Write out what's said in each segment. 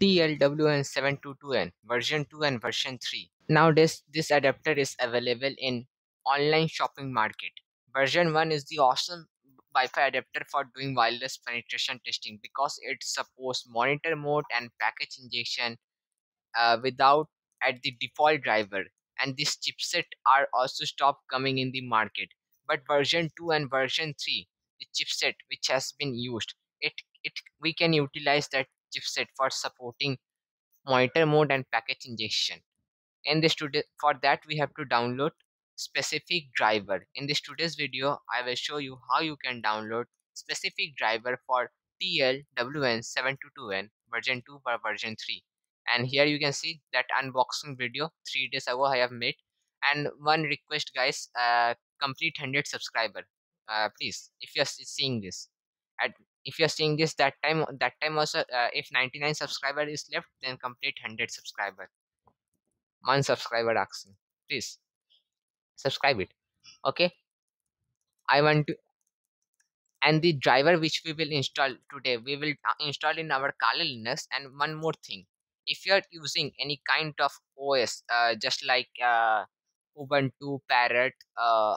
TLWN722N version 2 and version 3. Now this adapter is available in online shopping market. Version 1 is the awesome Wi-Fi adapter for doing wireless penetration testing because it supports monitor mode and package injection without at the default driver, and this chipset are also stopped coming in the market. But version 2 and version 3, the chipset which has been used, we can utilize that chipset for supporting monitor mode and package injection. In this for that we have to download specific driver. In this today's video I will show you how you can download specific driver for TLWN722N version 2 or version 3. And here you can see that unboxing video 3 days ago I have made. And one request, guys, complete 100 subscriber, please. If you are seeing this, that time also, if 99 subscriber is left, then complete 100 subscriber. One subscriber asking, please subscribe it. Okay, I want to. And the driver which we will install today, we will install in our Kali Linux. And one more thing. If you are using any kind of OS, just like Ubuntu, Parrot, or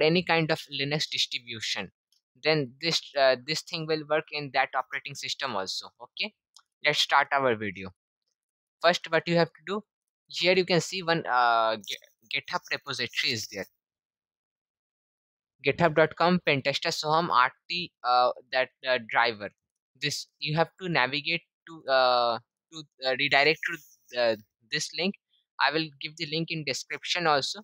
any kind of Linux distribution, then this thing will work in that operating system also. Okay, let's start our video. First, what you have to do, here you can see one GitHub repository is there. GitHub.com pentesta.soham.rt that driver. This you have to navigate to redirect to this link. I will give the link in description also.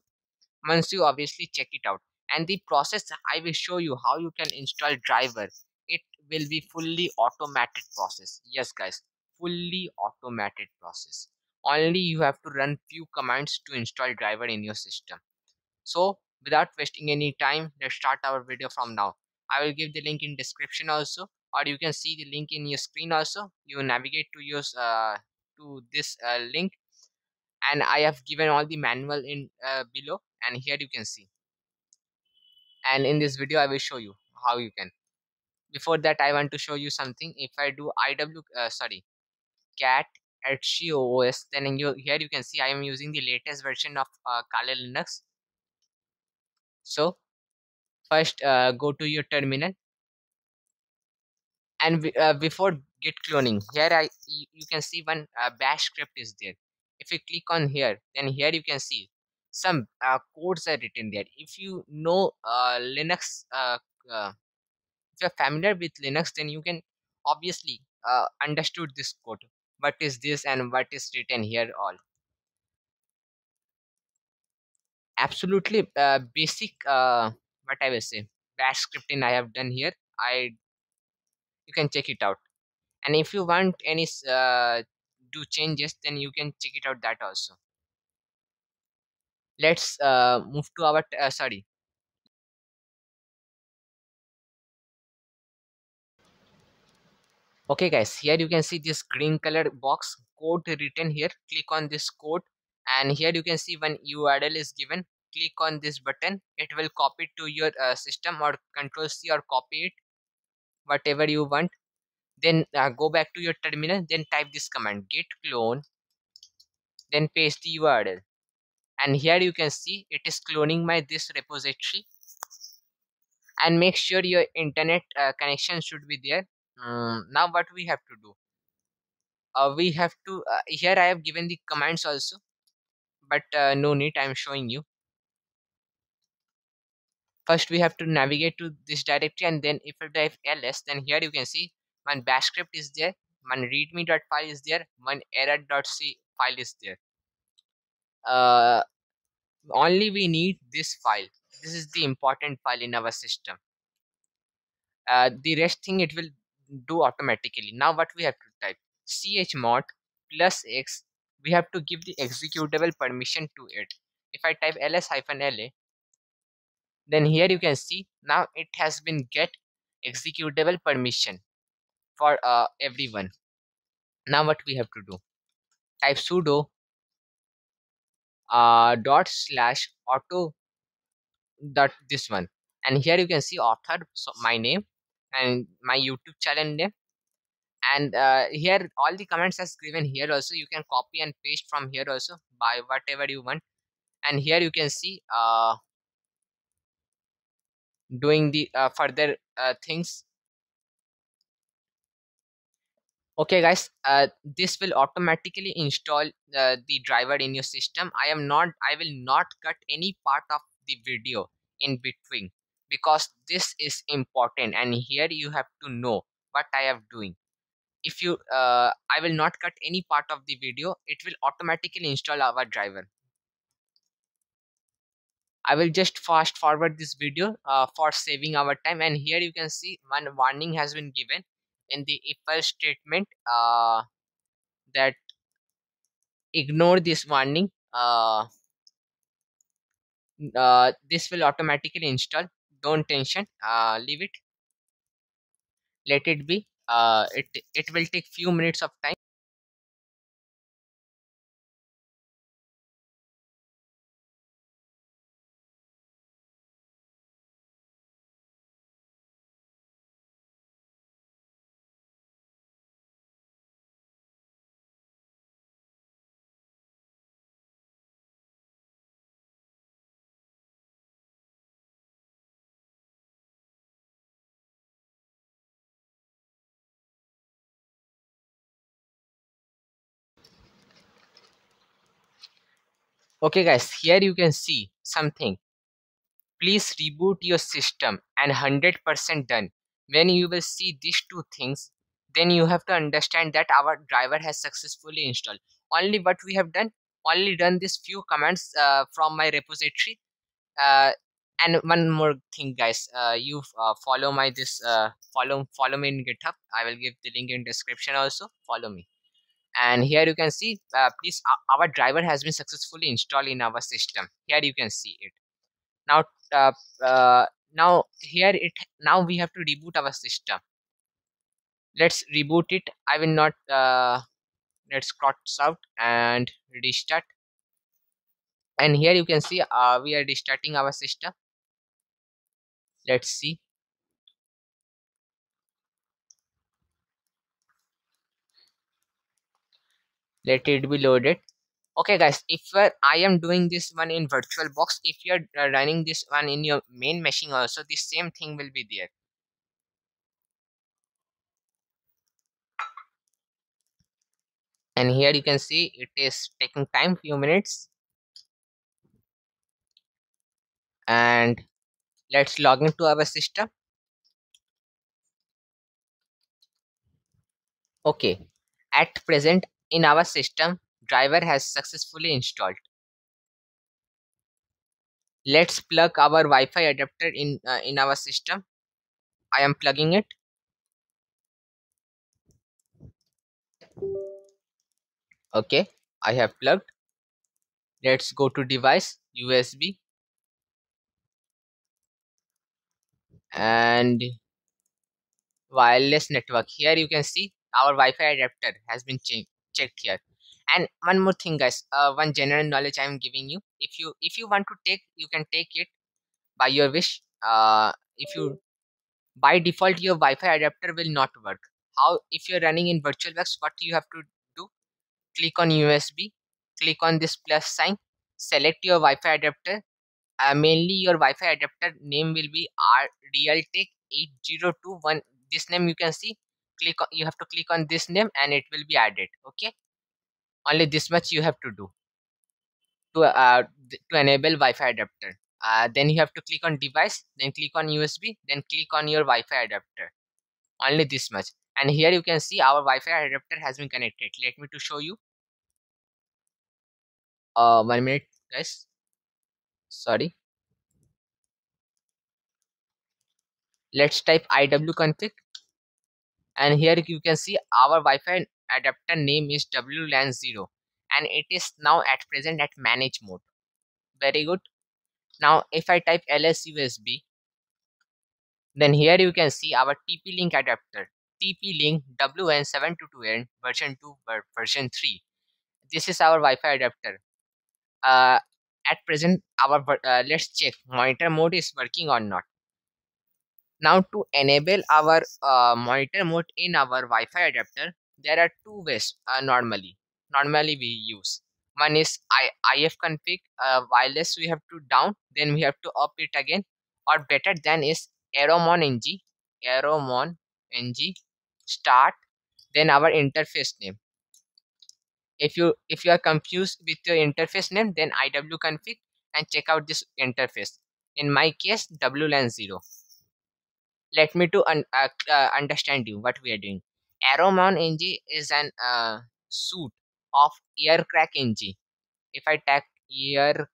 Once you obviously check it out, and the process I will show you how you can install driver. It will be fully automated process. Yes, guys, fully automated process. Only you have to run few commands to install driver in your system. So without wasting any time, let's start our video from now. I will give the link in description also, or you can see the link in your screen also. You navigate to your to this link. And I have given all the manual in below, and here you can see. And in this video I will show you how you can. Before that I want to show you something. If I do cat hcoos, then here you can see I am using the latest version of Kali Linux. So first go to your terminal, and before git cloning, here you can see one bash script is there. If you click on here, then here you can see some codes are written there. If you know Linux, if you are familiar with Linux, then you can obviously understood this code. What is this and what is written here all. Absolutely basic, what I will say, bash scripting I have done here. You can check it out. And if you want any do changes, then you can check it out that also. Let's move to our okay, guys, here you can see this green colored box, code written here. Click on this code, and here you can see when URL is given. Click on this button, it will copy it to your system, or Ctrl+C, or copy it, whatever you want. Then go back to your terminal, then type this command, git clone, then paste the URL. And here you can see it is cloning my this repository. And make sure your internet connection should be there. Now what we have to do, we have to here I have given the commands also, but no need, I am showing you. First we have to navigate to this directory, and then if you type ls, then here you can see one bash script is there, one readme.file is there, one error.c file is there. Only we need this file. This is the important file in our system. The rest thing it will do automatically. Now what we have to type, chmod +x. We have to give the executable permission to it. If I type ls-la, then here you can see now it has been get executable permission for everyone. Now what we have to do, type sudo /auto this one, and here you can see author, so my name and my YouTube channel name, And here all the comments are given here also. You can copy and paste from here also by whatever you want. And here you can see doing the further things. Okay guys, this will automatically install the driver in your system. I will not cut any part of the video in between, because this is important, and here you have to know what I am doing. If you I will not cut any part of the video, it will automatically install our driver. I will just fast forward this video for saving our time. And here you can see one warning has been given in the if else statement that ignore this warning. This will automatically install. Don't tension, leave it, let it be. It will take few minutes of time. Okay guys, here you can see something. Please reboot your system and 100% done. When you will see these two things, then you have to understand that our driver has successfully installed. Only what we have done, only done this few commands from my repository. And one more thing guys, you follow my this follow me in GitHub. I will give the link in description also. Follow me. And here you can see please our driver has been successfully installed in our system. Here you can see it now. Now we have to reboot our system. Let's reboot it. I will not let's cross out and restart. And here you can see we are restarting our system. Let's see. Let it be loaded. Okay guys, if I am doing this one in VirtualBox, if you are running this one in your main machine also, the same thing will be there. And here you can see it is taking time, few minutes. And let's log into our system. Okay, at present in our system, driver has successfully installed. Let's plug our Wi-Fi adapter in our system. I am plugging it. Okay, I have plugged. Let's go to device, USB. And wireless network. Here you can see our Wi-Fi adapter has been changed. Checked here. And one more thing guys, one general knowledge I am giving you. If you want to take, you can take it by your wish. If you by default your Wi-Fi adapter will not work. How if you're running in VirtualBox, what you have to do? Click on USB, click on this plus sign, select your Wi-Fi adapter. Mainly your Wi-Fi adapter name will be Realtek 8021. This name you can see. Click on, you have to click on this name and it will be added. Okay, only this much you have to do to enable Wi-Fi adapter. Then you have to click on device, then click on USB, then click on your Wi-Fi adapter. Only this much. And here you can see our Wi-Fi adapter has been connected. Let me to show you. 1 minute guys, sorry. Let's type iwconfig. And here you can see our Wi-Fi adapter name is WLAN0 and it is now at present at manage mode. Very good. Now if I type lsusb, then here you can see our TP-Link adapter, TP-Link WN722N version 2 version 3. This is our Wi-Fi adapter. At present our let's check monitor mode is working or not. Now to enable our monitor mode in our Wi-Fi adapter, there are two ways normally we use. One is ifconfig wireless we have to down, then we have to up it again, or better than is airmon-ng start, then our interface name. If you are confused with your interface name, then iwconfig and check out this interface. In my case WLAN 0. Let me to understand you what we are doing. Airmon-ng is an suite of aircrack-ng. If I type aircrack-ng,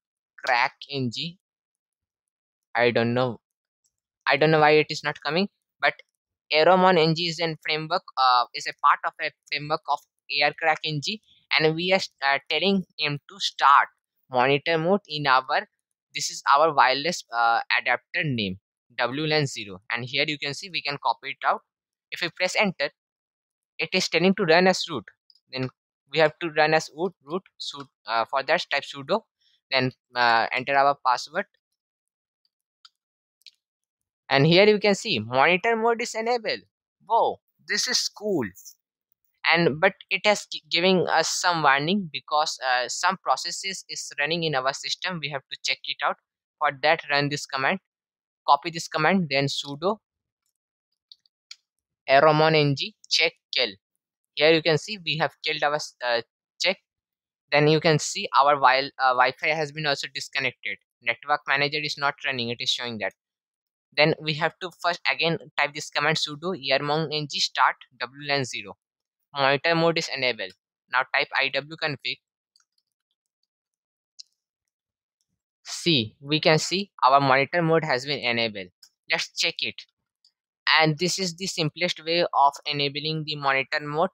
I don't know why it is not coming, but airmon-ng is a framework, is a part of a framework of aircrack-ng, and we are telling him to start monitor mode in our, this is our wireless adapter name WLAN 0, and here you can see we can copy it out. If we press enter, it is telling to run as root, then we have to run as root for that type sudo, then enter our password, and here you can see monitor mode is enabled. Wow, this is cool. And but it has giving us some warning because some processes is running in our system. We have to check it out. For that, run this command, copy this command, then sudo airmon-ng check kill. Here you can see we have killed our check. Then you can see our Wi-Fi has been also disconnected. Network manager is not running, it is showing that. Then we have to first again type this command sudo airmon-ng start WLAN 0. Monitor mode is enabled. Now type iwconfig. See, we can see our monitor mode has been enabled. Let's check it. And this is the simplest way of enabling the monitor mode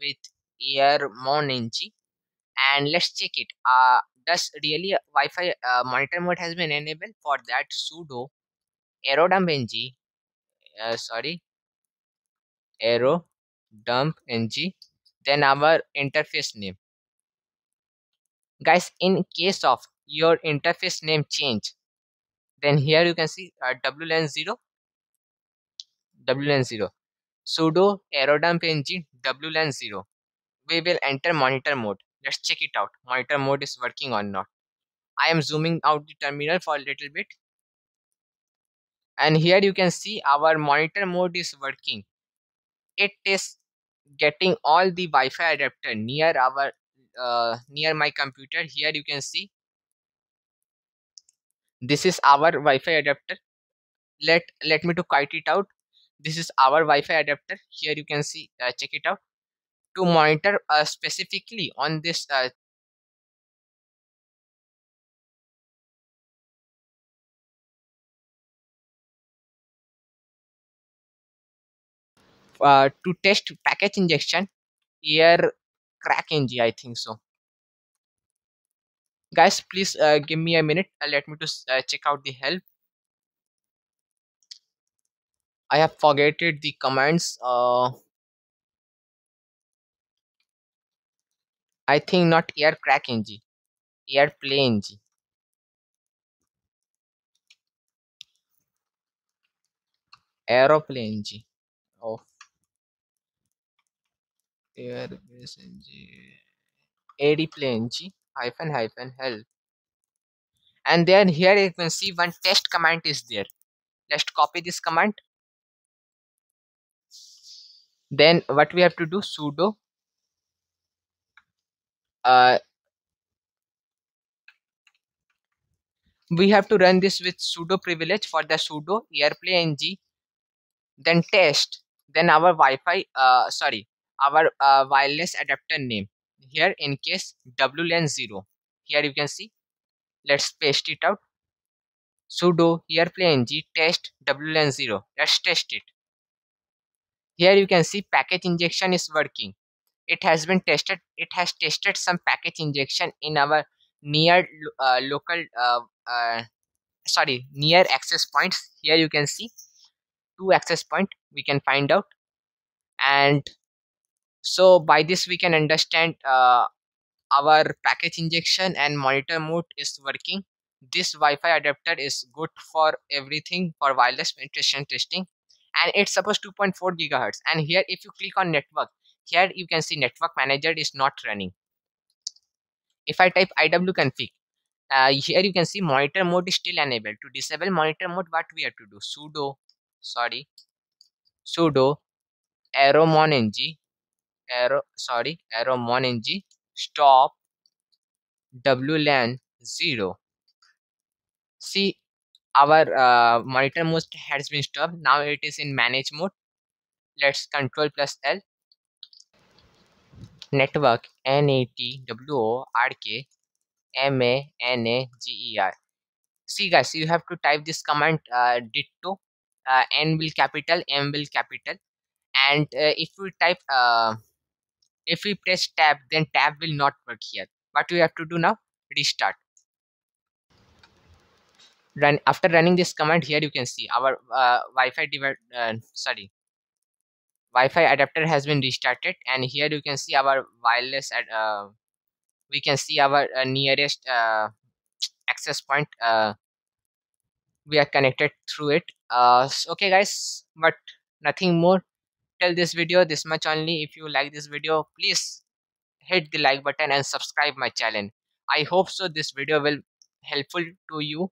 with airmon-ng. And let's check it. Does really Wi-Fi monitor mode has been enabled? For that, sudo airodump-ng. Airodump-ng, then our interface name. Guys, in case of your interface name change, then here you can see WLAN 0 sudo airodump-ng WLAN 0. We will enter monitor mode. Let's check it out. Monitor mode is working or not. I am zooming out the terminal for a little bit, and here you can see our monitor mode is working. It is getting all the Wi-Fi adapter near our near my computer. Here you can see this is our Wi-Fi adapter. Let me to cut it out. This is our Wi-Fi adapter. Here you can see check it out. To monitor specifically on this to test package injection, aircrack-ng, I think so. Guys, please give me a minute. Let me to check out the help. I have forgotten the commands. I think not aircrack-ng, airplay-ng. Aeroplay-ng. Oh. aireplay-ng -help. And then here you can see one test command is there. Let's copy this command. Then what we have to do, sudo we have to run this with sudo privilege. For the sudo airplay-ng, then test, then our Wi-Fi our wireless adapter name. Here in case WLAN 0. Here you can see. Let's paste it out. Sudo airplay-ng test WLAN 0. Let's test it. Here you can see package injection is working. It has been tested. It has tested some package injection in our near near access points. Here you can see 2 access point we can find out. And so by this we can understand our package injection and monitor mode is working. this Wi-Fi adapter is good for everything for wireless penetration testing, and it supports 2.4 GHz. And here if you click on network, here you can see network manager is not running. If I type iwconfig, here you can see monitor mode is still enabled. To disable monitor mode, what we have to do, sudo airmon-ng stop WLAN 0. See, our monitor mode has been stopped. Now it is in manage mode. Let's Ctrl+L, network network. See guys, you have to type this command ditto, n will capital, m will capital, and if we type if we press tab, then tab will not work here. What we have to do now, restart. Run. After running this command, here you can see our Wi-Fi adapter has been restarted, and here you can see our wireless we can see our nearest access point. We are connected through it. So okay guys, but nothing more till this video, this much only. If you like this video, please hit the like button and subscribe my channel. I hope so this video will helpful to you.